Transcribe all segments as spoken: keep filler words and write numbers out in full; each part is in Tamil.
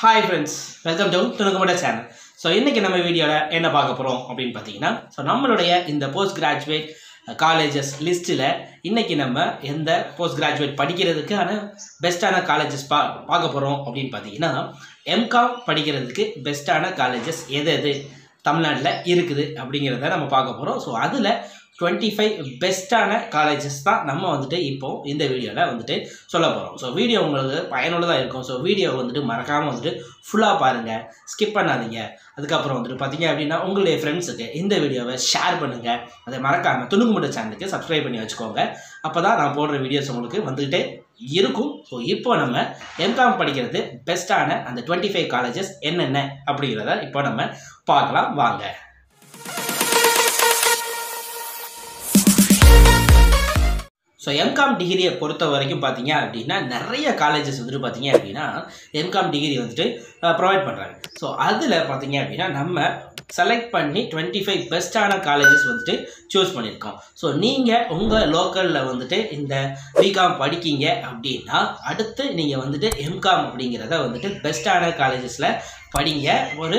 Hi friends, welcome to Thunuku Mootai channel. So inniki nama video la enna paakaporom appdin pathina so nammaludaiya inda post graduate colleges list la inniki nama endha post graduate padikiradhukana best ana colleges paakaporom appdin pathina M.Com padikiradhukku best ana colleges edha edhu Tamil Nadu la irukudhu abingiradha nama paakaporom so adula twenty-five best ana colleges da nama vandute ipo inda video la vandute solla porom so video ungalku payanulla da irukum so video vandute marakama vandute full ah paarenga skip pannadinga adukku appuram vandute pathinga appadina ungale friends ku inda video va share pannunga adha marakama Thunuku Mootai channel ku subscribe panni vechukonga appoda na podra videos ungalku vandute irukum so ipo nama M.Com padikirathu best ana and twenty-five colleges enna enna apdiradha ipo nama paakalam vaanga So, M.Com degree பொறுத்த வரைக்கும் பாத்தீங்க அப்படினா நிறைய காலேजेस வந்து பாத்தீங்க அப்படினா M.Com degree வந்து ப்ரொவைட் பண்றாங்க. சோ அதுல பாத்தீங்க அப்படினா நம்ம செலக்ட் பண்ணி twenty-five பெஸ்ட் ஆன காலேजेस வந்து चूஸ் பண்ணிருக்கோம். சோ நீங்க உங்க லோக்கல்ல வந்து இந்த B.Com படிக்கீங்க அப்படினா அடுத்து நீங்க வந்து M.Com அப்படிங்கறத வந்து பெஸ்ட் ஆன காலேजेसல படிங்க ஒரு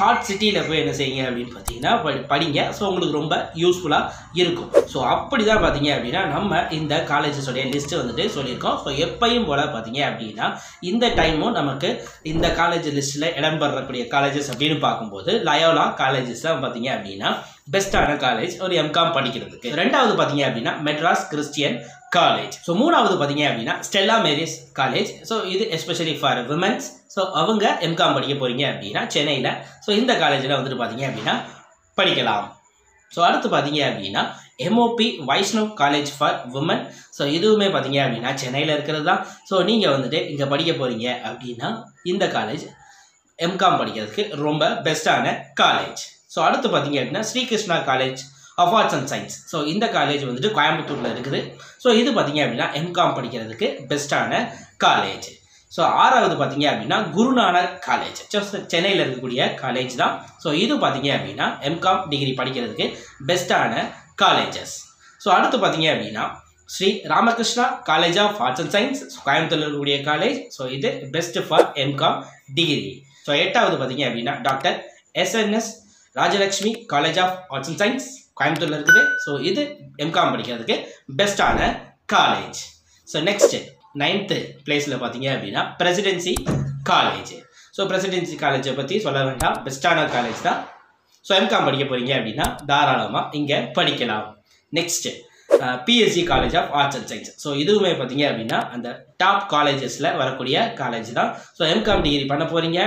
ஹாட் சிட்டில போய் என்ன செய்யுங்க அப்படினு பாத்தீங்கன்னா படிங்க சோ உங்களுக்கு ரொம்ப யூஸ்புல்லா இருக்கும் சோ அப்படி தான் பாத்தீங்க அப்படினா நம்ம இந்த காலேजेस உடைய லிஸ்ட் வந்துட்டு சொல்லிருக்கோம் சோ எப்பவும் போல பாத்தீங்க அப்படினா இந்த டைமும் நமக்கு இந்த காலேஜ் லிஸ்ட்ல இடம் பெறக்கூடிய காலேजेस அப்படினு பாக்கும்போது லயோலா காலேजेस தான் பாத்தீங்க அப்படினா பெஸ்டான காலேஜ் ஒரு M.Com படிக்கிறதுக்கு இரண்டாவது பாத்தீங்க அப்படினா மெட்ராஸ் கிறிஸ்டியன் காலேஜ் சோ மூணாவது பாத்தீங்க அப்படினா ஸ்டெல்லா மேரிஸ் காலேஜ் சோ இது எஸ்பெஷியலி ஃபார் விமென்ஸ் சோ அவங்க M.Com படிக்க போறீங்க அப்படினா சென்னையில சோ இந்த காலேஜ்ல வந்து பாத்தீங்க அப்படினா படிக்கலாம் சோ அடுத்து பாத்தீங்க அப்படினா M O P Vaishnav College for Women so இதுவுமே பாத்தீங்க அப்படினா சென்னையில இருக்குறதுதான் சோ நீங்க வந்துட்டு இங்க படிக்க போறீங்க அப்படினா இந்த காலேஜ் M.Com படிக்கிறதுக்கு ரொம்ப பெஸ்டான காலேஜ் So, அடுத்து பாத்தீங்க அப்படினா Sri Ramakrishna College of Arts and Science. So, இந்த காலேஜ் வந்து கோயம்புத்தூர்ல இருக்குது. So, இது பாத்தீங்க அப்படினா M.Com படிக்கிறதுக்கு பெஸ்டான காலேஜ். So, ஆறாவது பாத்தீங்க அப்படினா குரு நானக் காலேஜ். சென்னையில இருக்கக்கூடிய காலேஜ் தான். So, இது பாத்தீங்க அப்படினா M.Com டிகிரி படிக்கிறதுக்கு பெஸ்டான காலேजेस. So, அடுத்து பாத்தீங்க அப்படினா Sri Ramakrishna College of Arts and Science. கோயம்புத்தூர்ல இருக்கக்கூடிய காலேஜ். So, இது best for M.Com degree. So, எட்டாவது பாத்தீங்க அப்படினா doctor S N S Rajalakshmi college of arts and science கோயம்புத்தூர்ல இருக்குது சோ இது M.Com படிக்கிறதுக்கு பெஸ்டான காலேஜ் சோ நெக்ஸ்ட் ninth பிளேஸ்ல பாத்தீங்க அப்படினா presidency college so presidency college பத்தி சொல்ல வேண்டாம் பெஸ்டான காலேஜ் தான் சோ M.Com படிக்க போறீங்க அப்படினா தாராளமா இங்க படிக்கலாம் next P S C College of Arts and Science. So, இதுவுமே பாத்தீங்க அப்படினா அந்த டாப் காலேजेसல வரக்கூடிய காலேஜ் தான். So, M.Com டிகிரி பண்ண போறீங்க,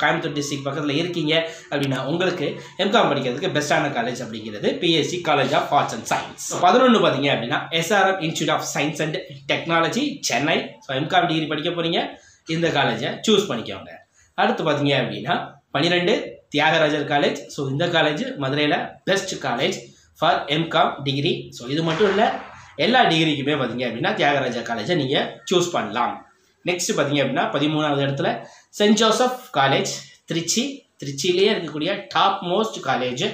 கோயம்புத்தூர் டிஸ்ட்ரிக்ட் பக்கத்துல இருக்கீங்க அப்படினா உங்களுக்கு M.Com படிக்கிறதுக்கு பெஸ்டான காலேஜ் அப்படிங்கிறது P S C College of Arts and Science. eleven பாத்தீங்க அப்படினா S R M Institute of Science and Technology சென்னை. So, M.Com டிகிரி படிக்க போறீங்க, இந்த காலேஜை चूஸ் பண்ணிக்கோங்க. அடுத்து பாத்தீங்க அப்படினா twelve தியாகராஜர் காலேஜ். So, இந்த காலேஜ் மதுரையில best college. For M.Com degree so இது மட்டும் இல்ல எல்லா டிகிரிக்குமே பாத்தீங்க அப்படினா தியாகராஜர் காலேஜை நீங்க चूஸ் பண்ணலாம் நெக்ஸ்ட் பாத்தீங்க அப்படினா thirteenth இடத்துல Saint Joseph College திருச்சி திருச்சியிலேயே இருக்கக்கூடிய top most college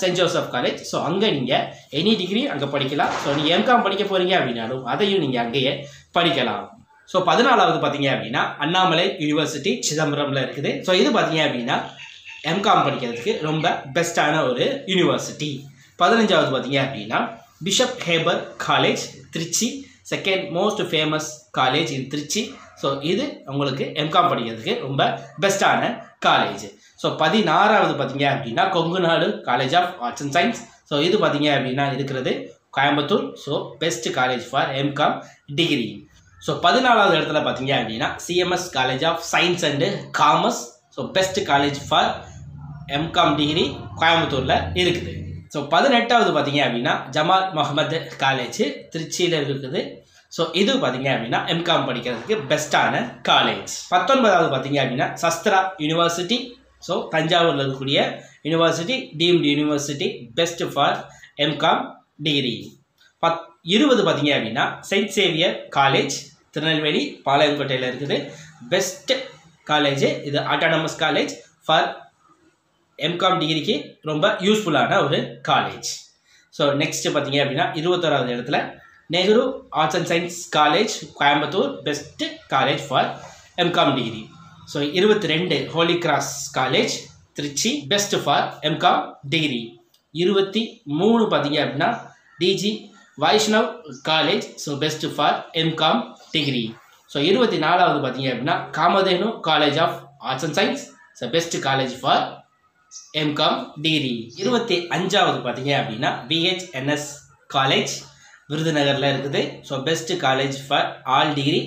Saint Joseph College so அங்க நீங்க any degree அங்க படிக்கலாம் so நீங்க M.Com படிக்க போறீங்க அப்படினாலும் அதையும் நீங்க அங்கேயே படிக்கலாம் so fourteenth பாத்தீங்க அப்படினா அண்ணாமலை யுனிவர்சிட்டி சிதம்பரம்ல இருக்குது so இது பாத்தீங்க அப்படினா M.Com படிக்கிறதுக்கு ரொம்ப பெஸ்டான ஒரு யுனிவர்சிட்டி fifteenth பாத்தீங்க அப்படினா Bishop Haber College திருச்சி second most famous college in Tiruchi so இது உங்களுக்கு M.Com படிக்கிறதுக்கு ரொம்ப பெஸ்டான காலேஜ் சோ fourteenth பாத்தீங்க அப்படினா Kongu Nadu college of arts and science so இது பாத்தீங்க அப்படினா இருக்குது Coimbatore so best college for M.Com degree so fourteenth இடத்துல பாத்தீங்க அப்படினா C M S College of Science and Commerce so best college for M.Com degree கோயம்புத்தூர்ல இருக்குது சோ eighteenth பாத்தீங்க அப்படினா ஜமால் முஹம்மத் காலேஜ் திருச்சியில இருக்குது சோ இது பாத்தீங்க அப்படினா M.Com படிக்கிறதுக்கு பெஸ்டான காலேஜ் nineteen பாத்தீங்க அப்படினா சஸ்த்ரா யுனிவர்சிட்டி சோ தஞ்சாவூர்ல இருக்கக்கூடிய university deemed university best for M.Com degree twenty பாத்தீங்க அப்படினா Saint Xavier காலேஜ் திருநெல்வேலி பாளையங்கோட்டையில இருக்குது பெஸ்ட் காலேஜ் இது ஆட்டோனமஸ் காலேஜ் ஃபார் M.Com டிகிரிக்கு ரொம்ப யூஸ்புல்லான ஒரு காலேஜ் சோ நெக்ஸ்ட் பாத்தீங்க அப்படினா twenty-one இடத்துல Nehru arts and science college Coimbatore best college for M.Com degree so இருபத்தி ரெண்டு holy cross college Trichy best for M Com degree. இருபத்தி மூணு பார்த்தீங்க அப்படின்னா DG Vaishnav college, so best for M Com degree. So இருபத்தி நாலாவது பார்த்தீங்க அப்படின்னா Kamadhenu college of arts and science, so best college for M Com degree. இருபத்தி அஞ்சாவது பார்த்தீங்க அப்படின்னா பிஹெச்என்எஸ் காலேஜ் விருதுநகரில் இருக்குது, so best college for all degree.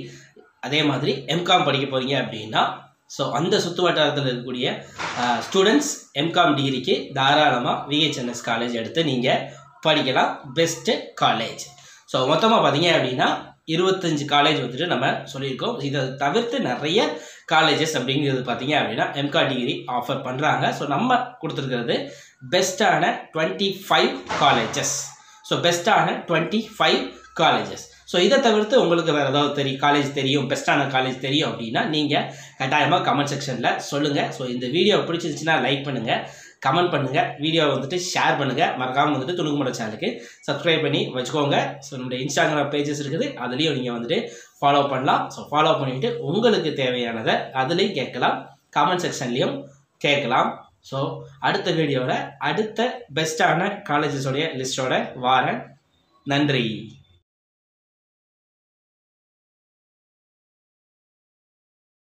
அதே மாதிரி எம்காம் படிக்க போகிறீங்க அப்படின்னா ஸோ அந்த சுற்று வட்டாரத்தில் இருக்கக்கூடிய ஸ்டூடெண்ட்ஸ் எம்காம் டிகிரிக்கு தாராளமாக விஹெச்என்எஸ் காலேஜ் எடுத்து நீங்கள் படிக்கலாம், பெஸ்ட்டு காலேஜ். ஸோ மொத்தமாக பார்த்தீங்க அப்படின்னா இருபத்தஞ்சி காலேஜ் வந்துட்டு நம்ம சொல்லியிருக்கோம். இதை தவிர்த்து நிறைய காலேஜஸ் அப்படிங்கிறது பார்த்தீங்க அப்படின்னா எம்காம் டிகிரி ஆஃபர் பண்ணுறாங்க. ஸோ நம்ம கொடுத்துருக்கிறது பெஸ்ட்டான டுவெண்ட்டி ஃபைவ் காலேஜஸ், ஸோ பெஸ்ட்டான டுவெண்ட்டி ஃபைவ் காலேஜஸ். ஸோ இதை தவிர்த்து உங்களுக்கு வேறு ஏதாவது தெரியும் காலேஜ் தெரியும் பெஸ்ட்டான காலேஜ் தெரியும் அப்படின்னா நீங்கள் கட்டாயமாக கமெண்ட் செக்ஷனில் சொல்லுங்கள். ஸோ இந்த வீடியோ பிடிச்சிருந்துச்சின்னா லைக் பண்ணுங்கள், கமெண்ட் பண்ணுங்கள், வீடியோவை வந்துட்டு ஷேர் பண்ணுங்கள், மறக்காமல் வந்துட்டு துணுக்கு மூடை சேனலுக்கு சப்ஸ்கிரைப் பண்ணி வச்சுக்கோங்க. ஸோ நம்மளுடைய இன்ஸ்டாகிராம் பேஜஸ் இருக்குது, அதுலேயும் நீங்கள் வந்துட்டு ஃபாலோ பண்ணலாம். ஸோ ஃபாலோ பண்ணிவிட்டு உங்களுக்கு தேவையானதை அதுலேயும் கேட்கலாம், கமெண்ட் செக்ஷன்லேயும் கேட்கலாம். ஸோ அடுத்த வீடியோவில் அடுத்த பெஸ்ட்டான காலேஜஸோடைய லிஸ்ட்டோட வாரேன். நன்றி.